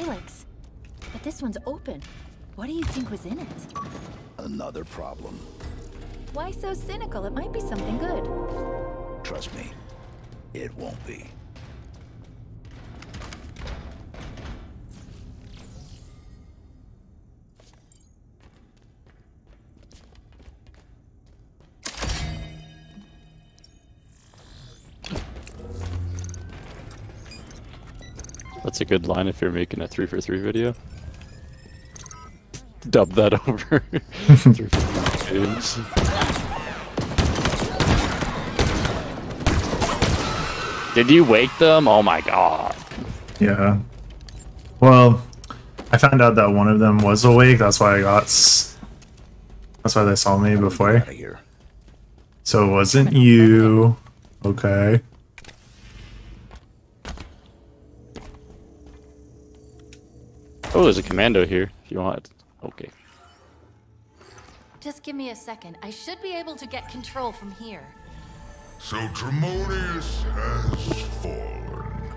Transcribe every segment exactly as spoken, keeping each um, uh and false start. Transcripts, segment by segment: Ilex. But this one's open. What do you think was in it? Another problem. Why so cynical? It might be something good. Trust me, it won't be. That's a good line if you're making a three for three video. Dub that over. three for three games. Did you wake them? Oh my god. Yeah. Well, I found out that one of them was awake. That's why I got. S That's why they saw me before. So it wasn't you. Okay. Oh, there's a commando here, if you want. Okay. Just give me a second. I should be able to get control from here. So Tremonius has fallen.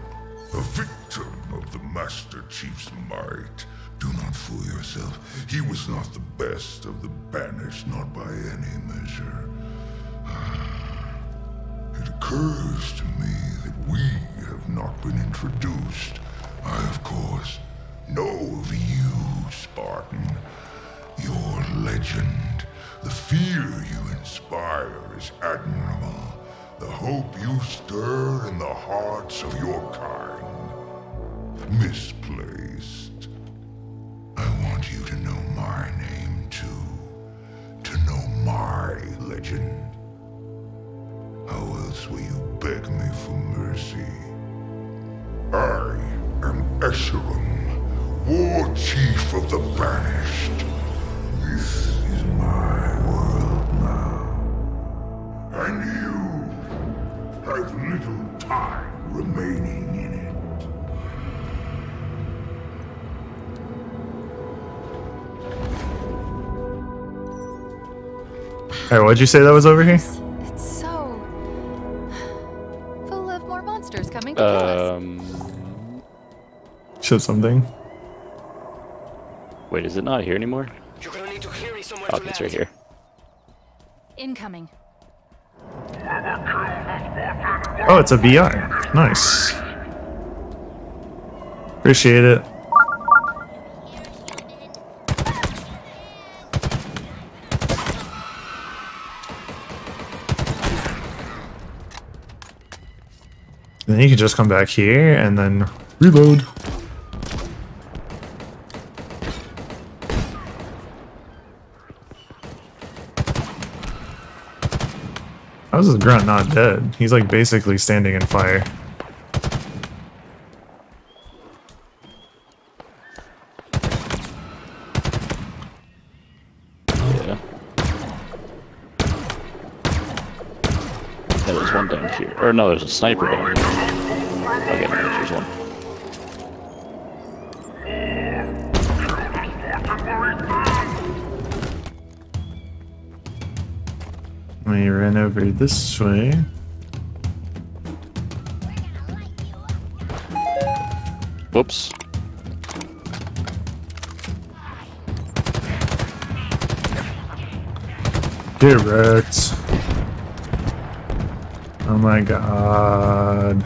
A victim of the Master Chief's might. Do not fool yourself. He was not the best of the Banished, not by any measure. It occurs to me that we have not been introduced. I, of course, know of you, Spartan. Your legend, the fear you inspire is admirable, the hope you stir in the hearts of your kind. Misplaced. I want you to know my name too, to know my legend. How else will you beg me for mercy? I am Escher, War Chief of the Banished. This is my world now. And you have little time remaining in it. Hey, what'd you say that was over here? It's, it's so full of more monsters coming to um, kill us. Show something. Wait, is it not here anymore? You're gonna need to carry somewhere oh, to it's land. Right here. Incoming. Oh, it's a V R. Nice. Appreciate it. Then you can just come back here and then reload. How's this grunt not dead? He's like basically standing in fire. Yeah. Yeah, there's one down here. Or no, there's a sniper down here. Okay, there's one. We ran over this way. Whoops. Direct. Oh my god.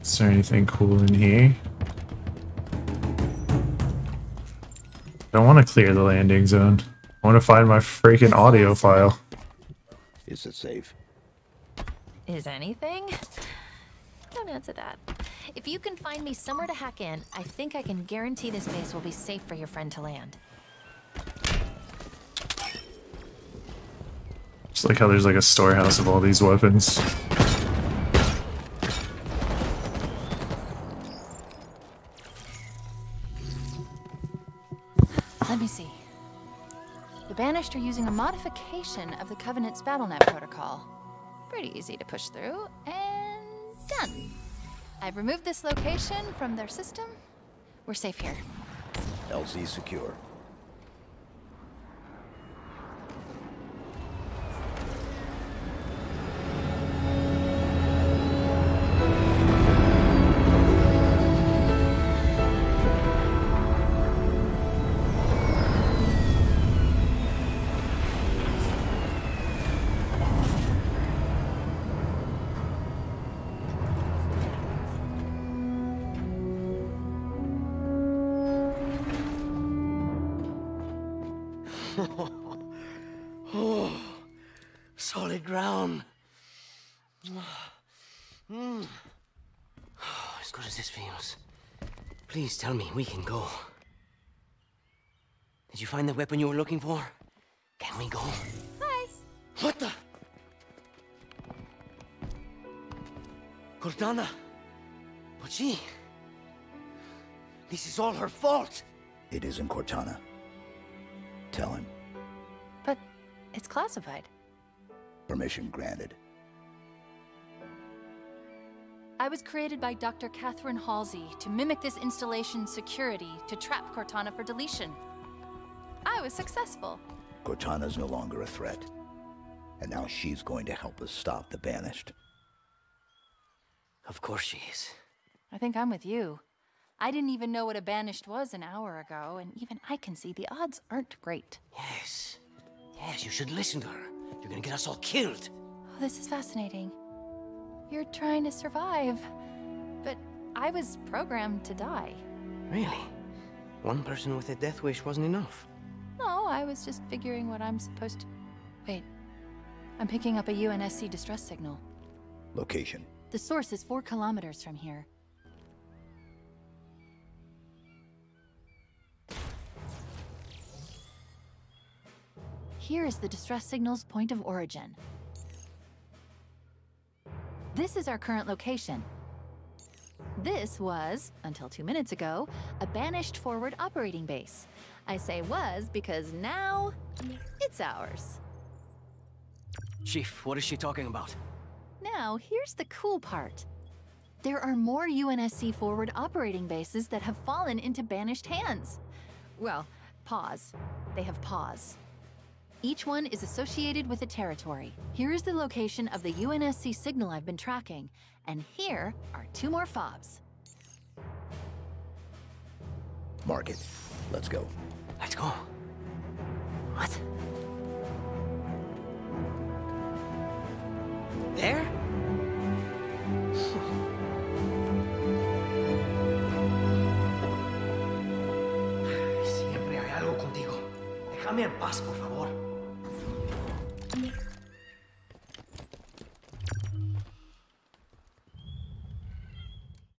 Is there anything cool in here? I don't want to clear the landing zone. I want to find my freaking audio file. Is it safe? Is anything? Don't answer that. If you can find me somewhere to hack in, I think I can guarantee this base will be safe for your friend to land. Just like how there's like a storehouse of all these weapons. Let me see. The Banished are using a modification of the Covenant's BattleNet protocol. Pretty easy to push through, and done. I've removed this location from their system. We're safe here. L Z secure. Solid ground. Mm. Oh, as good as this feels. Please tell me we can go. Did you find the weapon you were looking for? Can we go? Hi. What the? Cortana. But she... This is all her fault. It isn't Cortana. Tell him. But it's classified. Permission granted. I was created by Doctor Catherine Halsey to mimic this installation's security to trap Cortana for deletion. I was successful. Cortana's no longer a threat. And now she's going to help us stop the Banished. Of course she is. I think I'm with you. I didn't even know what a Banished was an hour ago, and even I can see the odds aren't great. Yes. Yes, you should listen to her. You're gonna get us all killed. Oh, this is fascinating. You're trying to survive. But I was programmed to die. Really? One person with a death wish wasn't enough. No, I was just figuring what I'm supposed to... Wait. I'm picking up a U N S C distress signal. Location. The source is four kilometers from here. Here is the distress signal's point of origin. This is our current location. This was, until two minutes ago, a Banished forward operating base. I say was because now it's ours. Chief, what is she talking about? Now, here's the cool part. There are more U N S C forward operating bases that have fallen into Banished hands. Well, pause. They have paws. Each one is associated with a territory. Here is the location of the U N S C signal I've been tracking, and here are two more fobs. Mark it. Let's go. Let's go. What? There? Siempre hay algo contigo. Déjame en paz, por favor.